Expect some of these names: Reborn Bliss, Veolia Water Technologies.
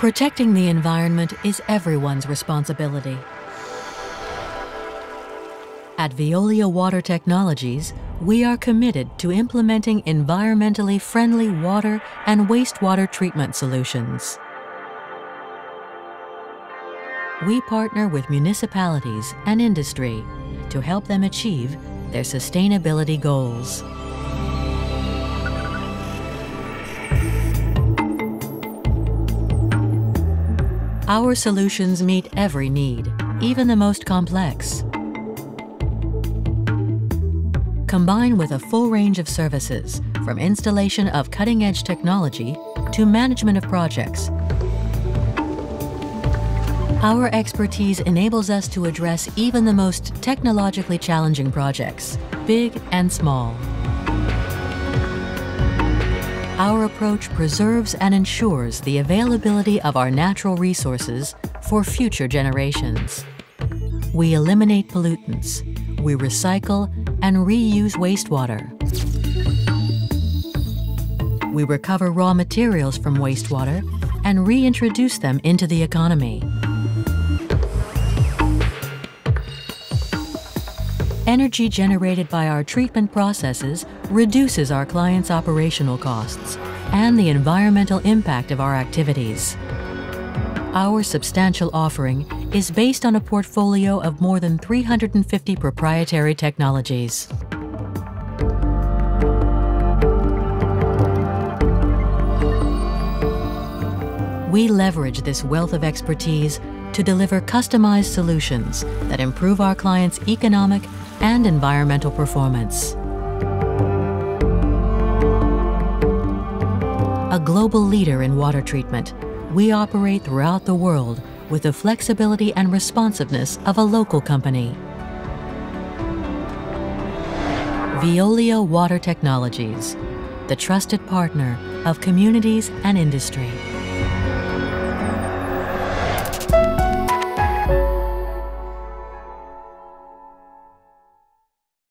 Protecting the environment is everyone's responsibility. At Veolia Water Technologies, we are committed to implementing environmentally friendly water and wastewater treatment solutions. We partner with municipalities and industry to help them achieve their sustainability goals. Our solutions meet every need, even the most complex. Combined with a full range of services, from installation of cutting-edge technology to management of projects, our expertise enables us to address even the most technologically challenging projects, big and small. Our approach preserves and ensures the availability of our natural resources for future generations. We eliminate pollutants, we recycle and reuse wastewater. We recover raw materials from wastewater and reintroduce them into the economy. Energy generated by our treatment processes reduces our clients' operational costs and the environmental impact of our activities. Our substantial offering is based on a portfolio of more than 350 proprietary technologies. We leverage this wealth of expertise to deliver customized solutions that improve our clients' economic and environmental performance. A global leader in water treatment, we operate throughout the world with the flexibility and responsiveness of a local company. Veolia Water Technologies, the trusted partner of communities and industry.